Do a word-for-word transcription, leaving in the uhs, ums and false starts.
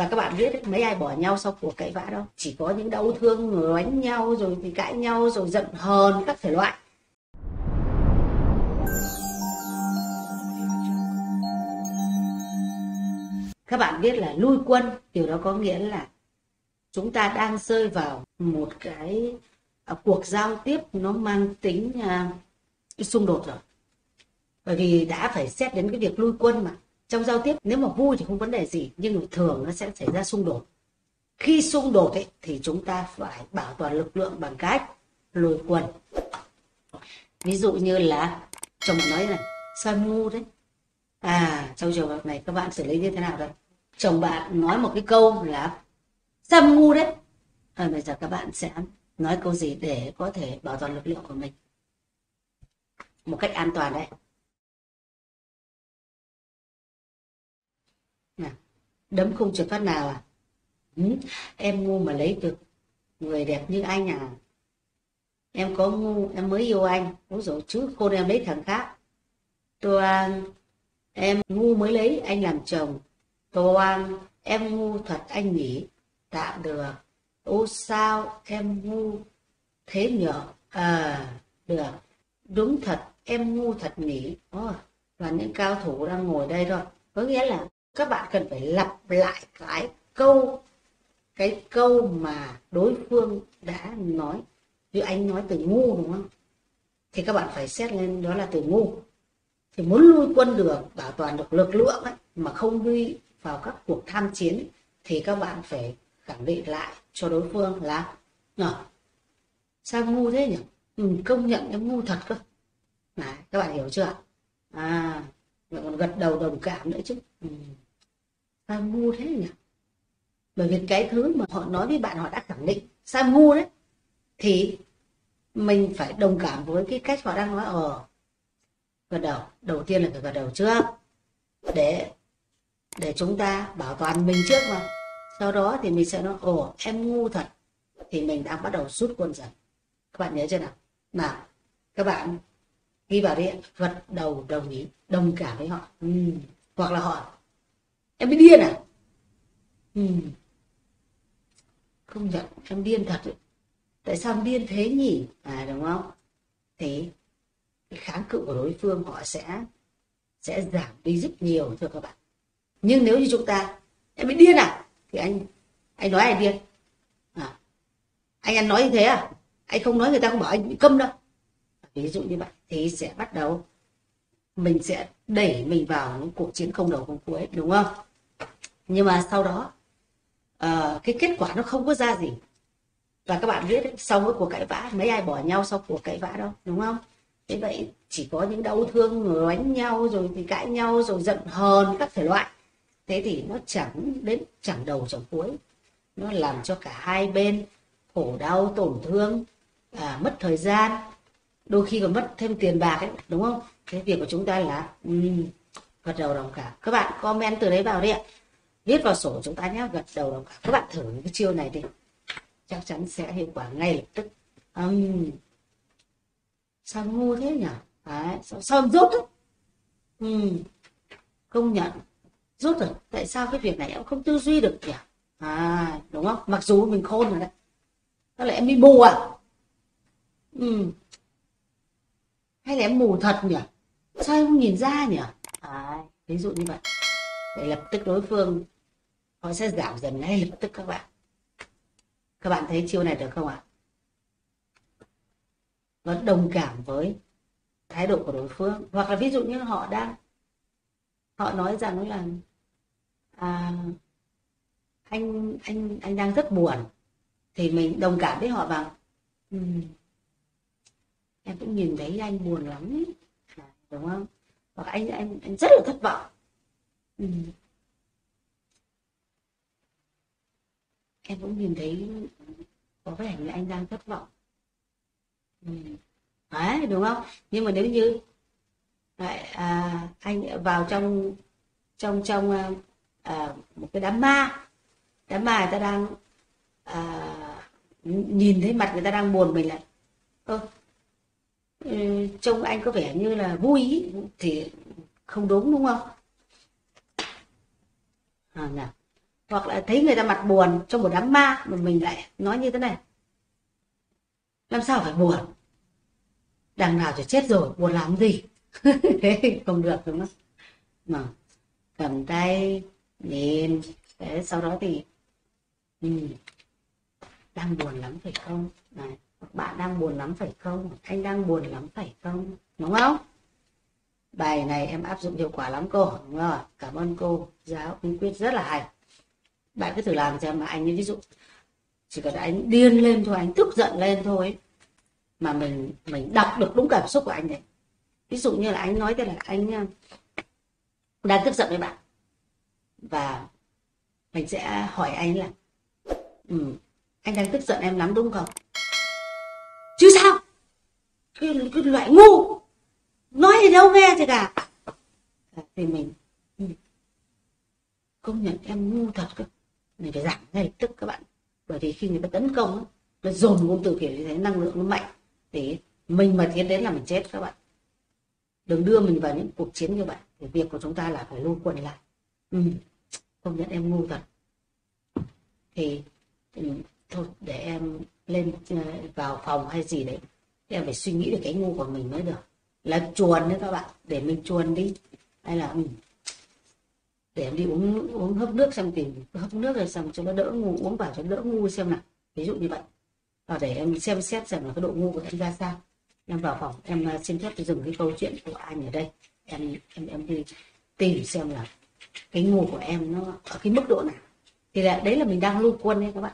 Và các bạn biết đấy, mấy ai bỏ nhau sau cuộc cãi vã đâu, chỉ có những đau thương rồi đánh nhau rồi thì cãi nhau rồi giận hờn các thể loại. Các bạn biết là lui quân, điều đó có nghĩa là chúng ta đang rơi vào một cái cuộc giao tiếp nó mang tính uh, xung đột rồi. Bởi vì đã phải xét đến cái việc lui quân mà. Trong giao tiếp nếu mà vui thì không vấn đề gì, nhưng thường nó sẽ xảy ra xung đột. Khi xung đột ấy, thì chúng ta phải bảo toàn lực lượng bằng cách lôi quân. Ví dụ như là chồng bạn nói này, sao ngu đấy. À, trong trường hợp này các bạn xử lý như thế nào đây? Chồng bạn nói một cái câu là sao ngu đấy. À, bây giờ các bạn sẽ nói câu gì để có thể bảo toàn lực lượng của mình một cách an toàn đấy. Nào, đấm không trượt phát nào à? Ừ, em ngu mà lấy được người đẹp như anh à? Em có ngu em mới yêu anh. Úi dồi, chứ khôn em lấy thằng khác. Toan, em ngu mới lấy anh làm chồng. Toan, em ngu thật anh nhỉ. Tạm được. Ô sao em ngu thế nhở. À, được. Đúng thật, em ngu thật nhỉ. Oh, và những cao thủ đang ngồi đây rồi. Có nghĩa là các bạn cần phải lặp lại cái câu cái câu mà đối phương đã nói. Như anh nói từ ngu đúng không, thì các bạn phải xét lên đó là từ ngu. Thì muốn lui quân được, bảo toàn được lực lượng ấy, mà không đi vào các cuộc tham chiến ấy, thì các bạn phải khẳng định lại cho đối phương là nhở, sao ngu thế nhỉ. Ừ, công nhận em ngu thật cơ. Đấy, các bạn hiểu chưa? À, lại còn gật đầu đồng cảm nữa chứ. Ừ, sao ngu thế nhỉ. Bởi vì cái thứ mà họ nói với bạn, họ đã khẳng định sao ngu đấy, thì mình phải đồng cảm với cái cách họ đang nói. Ờ, gật đầu, đầu tiên là phải gật đầu trước để để chúng ta bảo toàn mình trước mà. Sau đó thì mình sẽ nói ồ em ngu thật, thì mình đang bắt đầu rút quân dần. Các bạn nhớ chưa nào? Nào, các bạn ghi vào đi, gật đầu đồng ý, đồng cảm với họ. Ừ, hoặc là họ em bị điên à. Ừ, không nhận em điên thật ấy. Tại sao em điên thế nhỉ. À, đúng không? Thì cái kháng cự của đối phương họ sẽ sẽ giảm đi rất nhiều thưa các bạn. Nhưng nếu như chúng ta em bị điên à, thì anh anh nói ai điên à, anh anh nói như thế à, anh không nói người ta không bảo anh bị câm đâu. Ví dụ như vậy thì sẽ bắt đầu mình sẽ đẩy mình vào những cuộc chiến không đầu không cuối, đúng không? Nhưng mà sau đó uh, cái kết quả nó không có ra gì. Và các bạn biết đấy, sau mỗi cuộc cãi vã mấy ai bỏ nhau sau cuộc cãi vã đâu, đúng không? Thế vậy chỉ có những đau thương rồi đánh nhau rồi thì cãi nhau rồi giận hờn các thể loại. Thế thì nó chẳng đến chẳng đầu chẳng cuối, nó làm cho cả hai bên khổ đau tổn thương, à, mất thời gian, đôi khi còn mất thêm tiền bạc ấy, đúng không? Cái việc của chúng ta là um, gật đầu đồng cảm. Các bạn comment từ đấy vào đi ạ, viết vào sổ chúng ta nhé, gật đầu đồng cảm. Các bạn thử cái chiêu này đi, chắc chắn sẽ hiệu quả ngay lập tức. Um, sao ngu thế nhỉ. Đấy, sao, sao em rốt đấy. Um, công nhận rốt rồi, tại sao cái việc này em không tư duy được nhỉ. À, đúng không? Mặc dù mình khôn rồi đấy, đó là em đi bù à. Um, hay là em mù thật nhỉ, sao em không nhìn ra nhỉ. À, ví dụ như vậy để lập tức đối phương họ sẽ giảm dần ngay lập tức. Các bạn các bạn thấy chiêu này được không ạ? Nó đồng cảm với thái độ của đối phương. Hoặc là ví dụ như họ đang họ nói rằng là à, anh anh anh đang rất buồn, thì mình đồng cảm với họ bằng um, em cũng nhìn thấy anh buồn lắm ấy. Đúng không? Hoặc anh anh anh rất là thất vọng. Ừ, em cũng nhìn thấy có vẻ như anh đang thất vọng. Ừ, đấy, đúng không? Nhưng mà nếu như à, anh vào trong trong trong à, một cái đám ma đám ma người ta đang à, nhìn thấy mặt người ta đang buồn, mình là ơ Ừ, trông anh có vẻ như là vui ý, thì không đúng, đúng không? À, nào, hoặc là thấy người ta mặt buồn trong một đám ma mà mình lại nói như thế này, làm sao phải buồn, đằng nào thì chết rồi, buồn làm gì. Thế không được, đúng không? Mà cầm tay nhìn, thế sau đó thì ừ, đang buồn lắm phải không? Này, bạn đang buồn lắm phải không? Anh đang buồn lắm phải không? Đúng không? Bài này em áp dụng hiệu quả lắm cô, đúng không? Cảm ơn cô giáo Minh Quyết rất là hay. Bạn cứ thử làm xem, mà anh ấy ví dụ chỉ cần anh điên lên thôi, anh tức giận lên thôi, mà mình mình đọc được đúng cảm xúc của anh ấy. Ví dụ như là anh nói thế là anh đang tức giận với bạn, và mình sẽ hỏi anh là ừ, anh đang tức giận em lắm đúng không? Chứ sao? Cái, cái loại ngu nói thì đâu nghe thì cả. Thì mình công nhận em ngu thật cơ. Mình phải giảm ngay lập tức các bạn. Bởi vì khi người ta tấn công nó dồn ngôn từ kiểu như thế, năng lượng nó mạnh, thì mình mà tiến đến là mình chết các bạn. Đừng đưa mình vào những cuộc chiến như vậy. Thì việc của chúng ta là phải lưu quần lại. Ừ, công nhận em ngu thật. Thì, thì thôi để em lên vào phòng hay gì đấy, em phải suy nghĩ về cái ngu của mình mới được. Là chuồn đấy các bạn, để mình chuồn đi, hay là để em đi uống uống hớp nước xem, tìm hớp nước rồi xong cho nó đỡ ngu, uống vào cho đỡ ngu xem nào, ví dụ như vậy. Và để em xem xét xem là cái độ ngu của em ra sao. Em vào phòng, em xin phép dừng cái câu chuyện của anh ở đây, em em em đi tìm xem là cái ngu của em nó ở cái mức độ nào. Thì là đấy là mình đang lưu quân đấy các bạn.